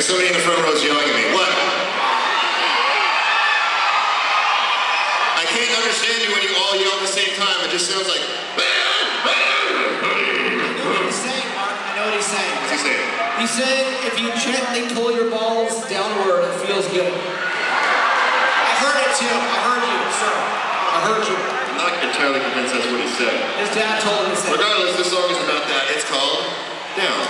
like somebody in the front row is yelling at me. What? I can't understand you when you all yell at the same time. It just sounds like... He's saying, Mark, I know what he's saying. What's he saying? He said, if you gently pull your balls downward, it feels good. I heard it too. I heard you, sir. I heard you. I'm not entirely convinced that's what he said. His dad told him to say. Regardless, this song is about that. It's called Down.